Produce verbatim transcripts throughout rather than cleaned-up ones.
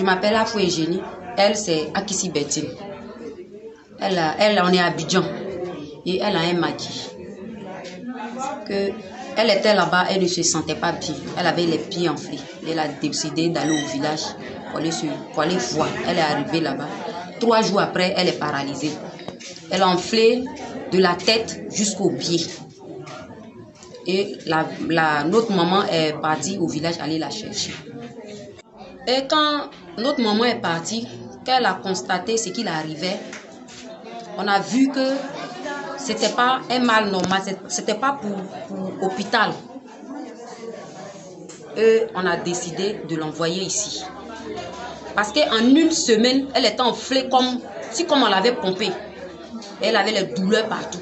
Je m'appelle Afoué Génie. Elle, c'est Akissi Béthine. Elle, a, elle, on est à Bidjan. Et elle a un maquis. Que elle était là-bas, elle ne se sentait pas bien. Elle avait les pieds enflés. Elle a décidé d'aller au village pour aller, se, pour aller voir. Elle est arrivée là-bas. Trois jours après, elle est paralysée. Elle a enflé de la tête jusqu'au pied. Et la, la, notre maman est partie au village aller la chercher. Et quand notre maman est partie, qu'elle a constaté ce qu'il arrivait, on a vu que ce n'était pas un mal normal, ce n'était pas pour, pour hôpital. Et on a décidé de l'envoyer ici. Parce qu'en une semaine, elle était enflée comme si comme on l'avait pompée. Elle avait les douleurs partout.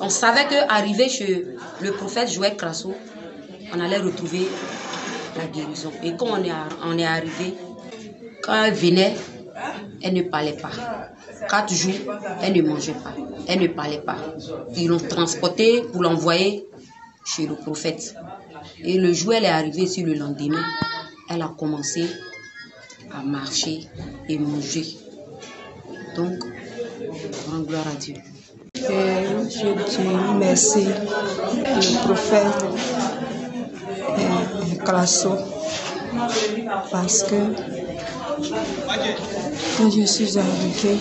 On savait qu'arrivé chez le prophète Joel Krasso, on allait retrouver la guérison. Et quand on est, on est arrivé, quand elle venait, elle ne parlait pas. Quatre jours, elle ne mangeait pas. Elle ne parlait pas. Ils l'ont transportée pour l'envoyer chez le prophète. Et le jour où elle est arrivée, sur le lendemain, elle a commencé à marcher et manger. Donc, grande gloire à Dieu. Euh, je dis merci le prophète euh, Krasso, parce que quand je suis arrivée,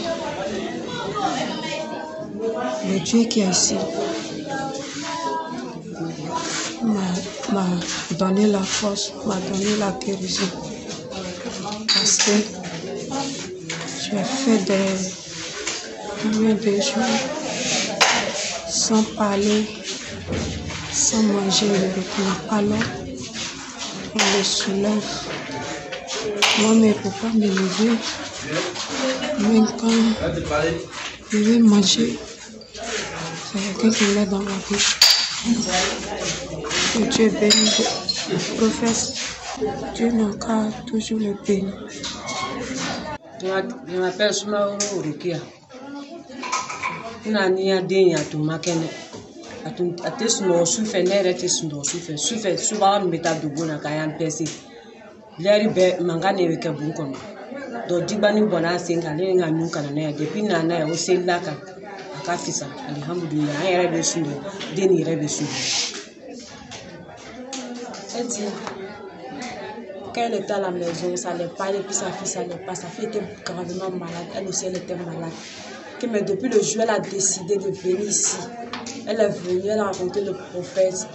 le Dieu qui est ici m'a donné la force, m'a donné la guérison, parce que je fais des, des jours sans parler, sans manger avec moi. Alors, on le soulève. Moi, mais pourquoi me lever? Même quand je vais manger, c'est quelqu'un qui met dans ma bouche. Que Dieu bénisse le prophète. Dieu m'encore toujours le béni. Je m'appelle Soumaoro Rukia. Na ni adin ya tumakene atun atesno sufe nere tesno sufe sufe suba meta dugona kayan pesi leri be mangane weke bunkono do dibani bona senga le nga nuka na ya depina na ya osella ka akafisa alhamdulillah ayere be sundo deni rebe sundo eti quand elle était à la maison, ça n'allait pas, et puis sa fille, ça n'allait pas, sa fille était gravement malade, elle aussi elle était malade. Mais depuis le jour, elle a décidé de venir ici. Elle est venue, elle a rencontré le prophète.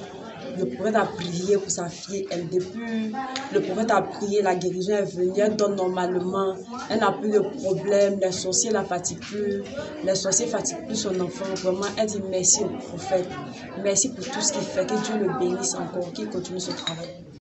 Le prophète a prié pour sa fille. Elle, depuis, le prophète a prié, la guérison est venue, elle donne normalement. Elle n'a plus de problème, les sorciers la fatiguent plus. Les sorciers ne fatiguent plus son enfant. Vraiment, elle dit merci au prophète. Merci pour tout ce qu'il fait. Que Dieu le bénisse encore, qu'il continue ce travail.